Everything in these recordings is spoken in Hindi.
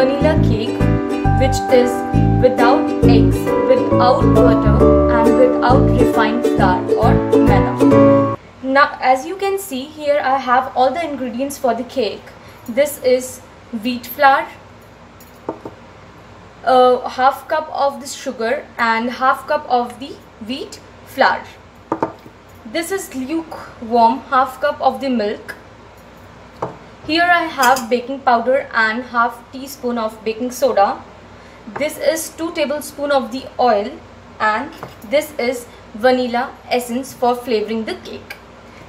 vanilla cake, which is without eggs, without butter and without refined flour or maida. Now as you can see here, I have all the ingredients for the cake. This is wheat flour, half cup of the sugar and half cup of the wheat flour. This is lukewarm, half cup of the milk. Here I have baking powder and half teaspoon of baking soda. This is 2 tablespoons of the oil and this is vanilla essence for flavoring the cake.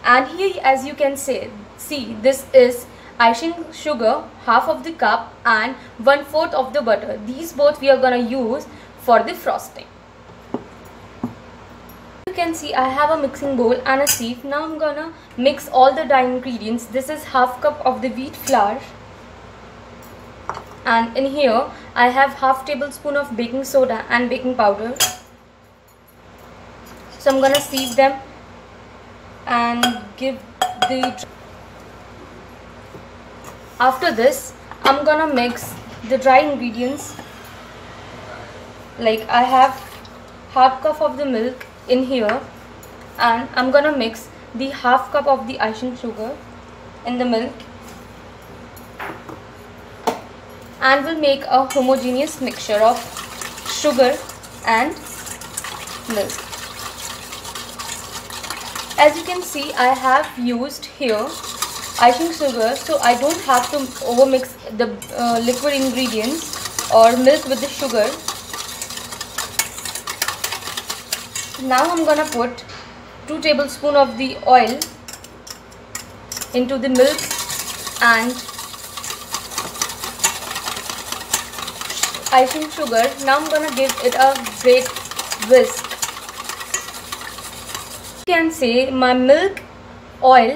And here as you can see, this is icing sugar, half of the cup and 1/4 of the butter. These both we are gonna use for the frosting. You can see I have a mixing bowl and a sieve. Now I'm gonna mix all the dye ingredients. This is half cup of the wheat flour, and in here I have half tablespoon of baking soda and baking powder. So I'm gonna sieve them and give the. After this, I'm gonna mix the dry ingredients. Like I have half cup of the milk in here, and I'm gonna mix the half cup of the icing sugar in the milk, and we'll make a homogeneous mixture of sugar and milk. As you can see, I have used here icing sugar, so I don't have to overmix the liquid ingredients or milk with the sugar. Now I'm gonna put 2 tablespoons of the oil into the milk and icing sugar. Now I'm gonna give it a great whisk. You can see my milk, oil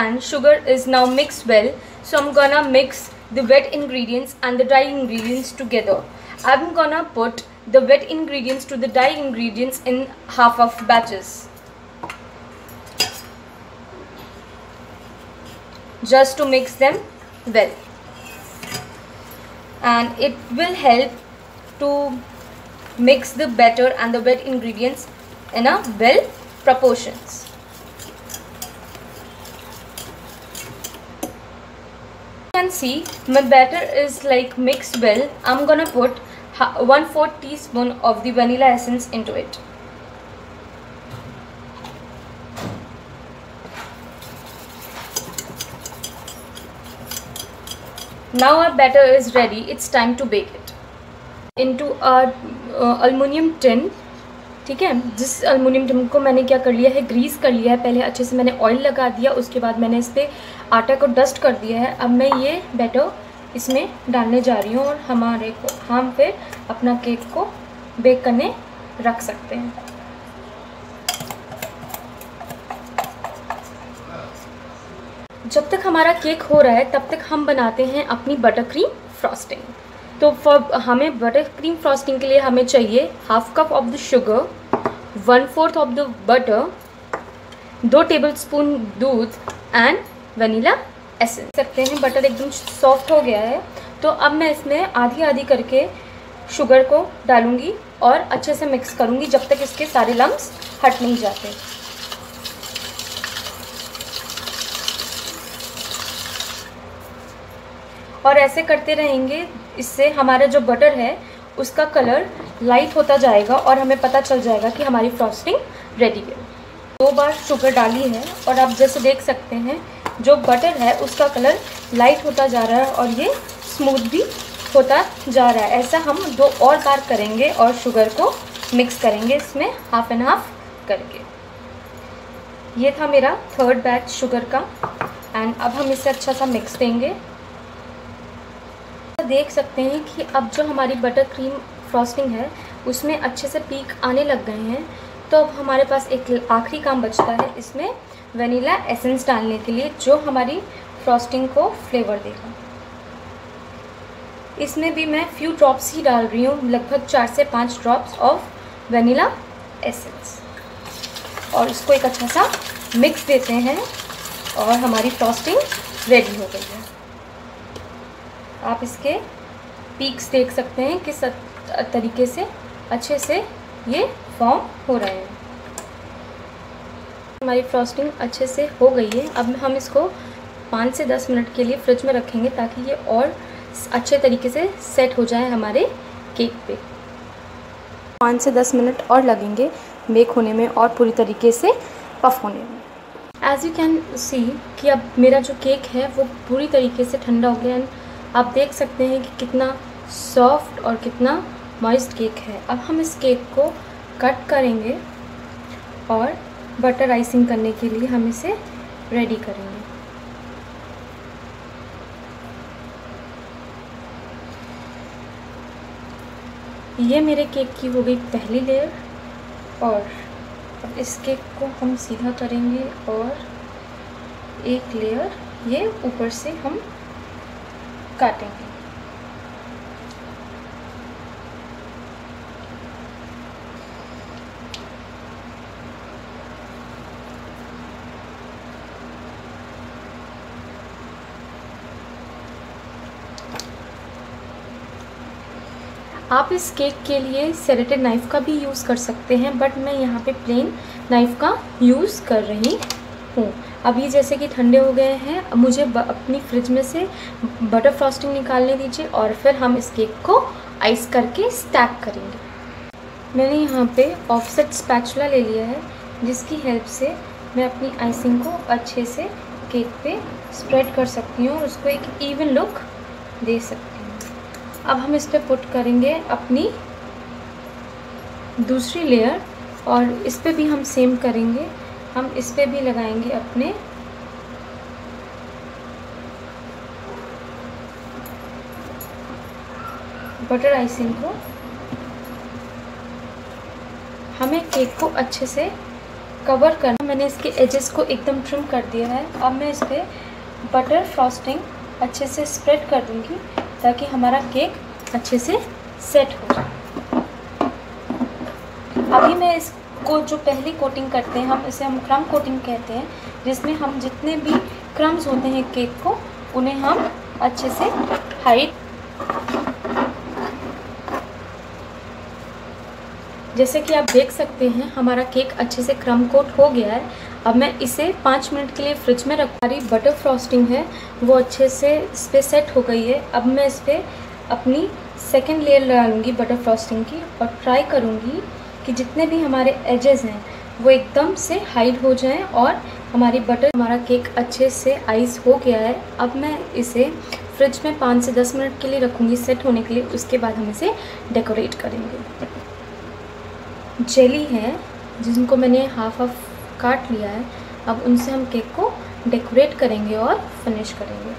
and sugar is now mixed well. So I'm gonna mix the wet ingredients and the dry ingredients together. I'm gonna put the wet ingredients to the dye ingredients in half of batches, just to mix them well, and it will help to mix the batter and the wet ingredients in a well proportions. You can see my batter is like mixed well. I'm gonna put 1/4 teaspoon of the vanilla essence into it. Now our batter is ready. It's time to bake it. Into our aluminium tin. ठीक है, जिस अल्मोनियम टिन को मैंने क्या कर लिया है, ग्रीस कर लिया है. पहले अच्छे से मैंने ऑयल लगा दिया, उसके बाद मैंने इस पर आटा को डस्ट कर दिया है. अब मैं ये बैटर इसमें डालने जा रही हूँ और हम फिर अपना केक को बेक करने रख सकते हैं. जब तक हमारा केक हो रहा है, तब तक हम बनाते हैं अपनी बटर क्रीम फ्रॉस्टिंग. तो हमें बटर क्रीम फ्रॉस्टिंग के लिए हमें चाहिए half cup of the sugar, 1/4 of the butter, 2 tablespoon दूध एंड वनीला एसेंस. सकते हैं बटर एकदम सॉफ्ट हो गया है, तो अब मैं इसमें आधी आधी करके शुगर को डालूंगी और अच्छे से मिक्स करूंगी जब तक इसके सारे लम्स हट नहीं जाते. और ऐसे करते रहेंगे, इससे हमारा जो बटर है उसका कलर लाइट होता जाएगा और हमें पता चल जाएगा कि हमारी फ्रॉस्टिंग रेडी है. 2 बार शुगर डाली है और आप जैसे देख सकते हैं जो बटर है उसका कलर लाइट होता जा रहा है और ये स्मूथ भी होता जा रहा है. ऐसा हम 2 और बार करेंगे और शुगर को मिक्स करेंगे इसमें हाफ एंड हाफ करके. ये था मेरा 3rd बैच शुगर का, एंड अब हम इसे अच्छा सा मिक्स देंगे. देख सकते हैं कि अब जो हमारी बटर क्रीम फ्रॉस्टिंग है उसमें अच्छे से पीक आने लग गए हैं. तो अब हमारे पास एक आखिरी काम बचता है, इसमें वनीला एसेंस डालने के लिए, जो हमारी फ्रॉस्टिंग को फ्लेवर देगा. इसमें भी मैं फ्यू ड्रॉप्स ही डाल रही हूँ, लगभग 4 से 5 ड्रॉप्स ऑफ वनीला एसेंस, और इसको एक अच्छा सा मिक्स देते हैं और हमारी फ्रॉस्टिंग रेडी हो गई है. आप इसके पीक्स देख सकते हैं किस तरीके से अच्छे से ये फॉर्म हो रहे हैं। हमारी फ्रॉस्टिंग अच्छे से हो गई है। अब हम इसको 5 से 10 मिनट के लिए फ्रिज में रखेंगे ताकि ये और अच्छे तरीके से सेट हो जाए हमारे केक पे। 5 से 10 मिनट और लगेंगे बेक होने में और पूरी तरीके से पफ होने में। एज़ यू कैन सी कि अब मेरा जो केक है वो पूरी तरीके से ठंडा हो गया एंड आप देख सकते हैं कि कितना सॉफ्ट और कितना मॉइस्ट केक है। अब हम इस केक को कट करेंगे और बटर आइसिंग करने के लिए हम इसे रेडी करेंगे। ये मेरे केक की हो गई पहली लेयर और अब इस केक को हम सीधा करेंगे और एक लेयर ये ऊपर से हम काटेंगे। आप इस केक के लिए सेरेटेड नाइफ़ का भी यूज़ कर सकते हैं, बट मैं यहाँ पे प्लेन नाइफ़ का यूज़ कर रही हूँ। अभी जैसे कि ठंडे हो गए हैं, मुझे अपनी फ्रिज में से बटर फ्रॉस्टिंग निकालने दीजिए और फिर हम इस केक को आइस करके स्टैक करेंगे। मैंने यहाँ पे ऑफसेट स्पैचुला ले लिया है जिसकी हेल्प से मैं अपनी आइसिंग को अच्छे से केक पे स्प्रेड कर सकती हूँ और उसको एक इवन लुक दे सकती हूँ। अब हम इस पर पुट करेंगे अपनी दूसरी लेयर और इस पर भी हम सेम करेंगे। हम इस पर भी लगाएंगे अपने बटर आइसिंग को। हमें केक को अच्छे से कवर करना। मैंने इसके एजेस को एकदम ट्रिम कर दिया है। अब मैं इस पर बटर फ्रॉस्टिंग अच्छे से स्प्रेड कर दूंगी ताकि हमारा केक अच्छे से सेट हो जाए। अभी मैं इसको जो पहली कोटिंग करते हैं हम इसे हम क्रम कोटिंग कहते हैं, जिसमें हम जितने भी क्रम्स होते हैं केक को उन्हें हम अच्छे से हाइड, जैसे कि आप देख सकते हैं हमारा केक अच्छे से क्रम कोट हो गया है। अब मैं इसे 5 मिनट के लिए फ्रिज में रख। हमारी बटर फ्रॉस्टिंग है वो अच्छे से इस पर सेट हो गई है। अब मैं इस पर अपनी सेकेंड लेयर लगाऊंगी बटर फ्रॉस्टिंग की और ट्राई करूंगी कि जितने भी हमारे एजेस हैं वो एकदम से हाइड हो जाएं और हमारा केक अच्छे से आइस हो गया है। अब मैं इसे फ्रिज में 5 से 10 मिनट के लिए रखूँगी सेट होने के लिए। उसके बाद हम इसे डेकोरेट करेंगे। जेली है जिनको मैंने हाफ काट लिया है, अब उनसे हम केक को डेकोरेट करेंगे और फिनिश करेंगे।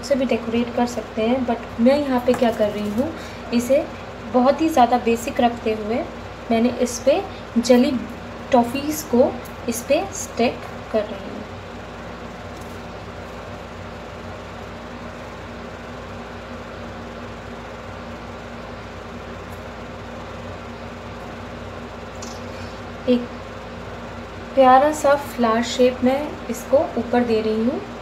उससे भी डेकोरेट कर सकते हैं, बट मैं यहाँ पे क्या कर रही हूँ, इसे बहुत ही ज़्यादा बेसिक रखते हुए मैंने इस पे जली टॉफ़ीज़ को इस पे स्टिक कर रही हूँ। एक प्यारा सा फ्लावर शेप में इसको ऊपर दे रही हूँ।